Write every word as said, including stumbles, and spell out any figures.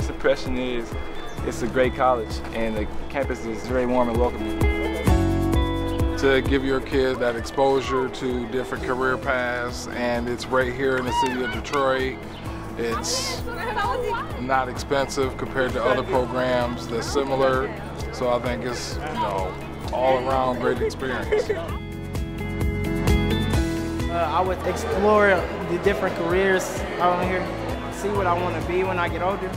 first impression is it's a great college and the campus is very warm and welcoming. To give your kid that exposure to different career paths, and it's right here in the city of Detroit. It's not expensive compared to other programs that's similar, so I think it's, you know, all around great experience. Uh, I would explore the different careers out here, see what I want to be when I get older.